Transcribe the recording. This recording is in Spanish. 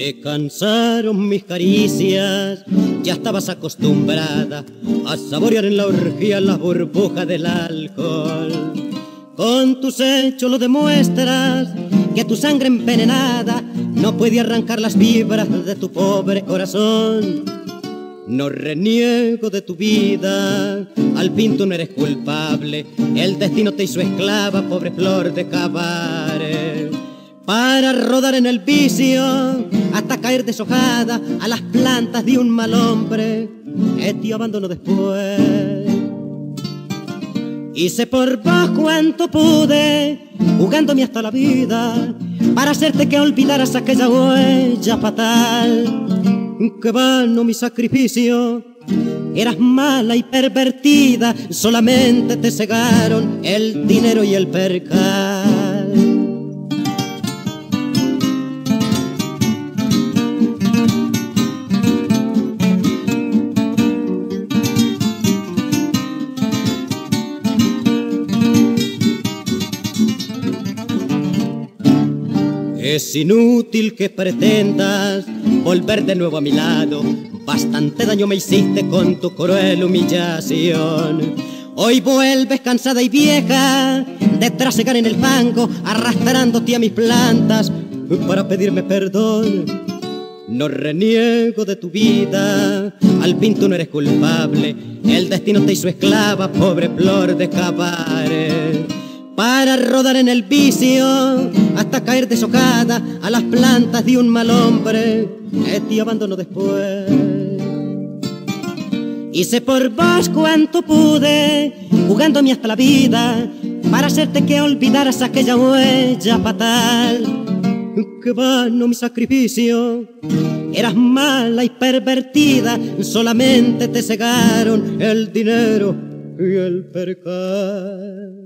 Te cansaron mis caricias, ya estabas acostumbrada a saborear en la orgía las burbujas del alcohol. Con tus hechos lo demuestras, que tu sangre envenenada no puede arrancar las vibras de tu pobre corazón. No reniego de tu vida, al fin tú no eres culpable, el destino te hizo esclava, pobre Flor de Cabaret. Para rodar en el vicio, hasta caer deshojada a las plantas de un mal hombre que te abandonó después. Hice por vos cuanto pude, jugándome hasta la vida, para hacerte que olvidaras aquella huella fatal. Que vano mi sacrificio, eras mala y pervertida, solamente te cegaron el dinero y el percal. Es inútil que pretendas volver de nuevo a mi lado, bastante daño me hiciste con tu cruel humillación. Hoy vuelves cansada y vieja de trasegar en el fango, arrastrándote a mis plantas para pedirme perdón. No reniego de tu vida, al fin tú no eres culpable, el destino te hizo esclava, pobre Flor de Cabaret. Para rodar en el vicio, hasta caer deshojada a las plantas de un mal hombre que te abandonó después. Hice por vos cuanto pude, jugándome hasta la vida, para hacerte que olvidaras aquella huella fatal. Que vano mi sacrificio, eras mala y pervertida, solamente te cegaron el dinero y el percal.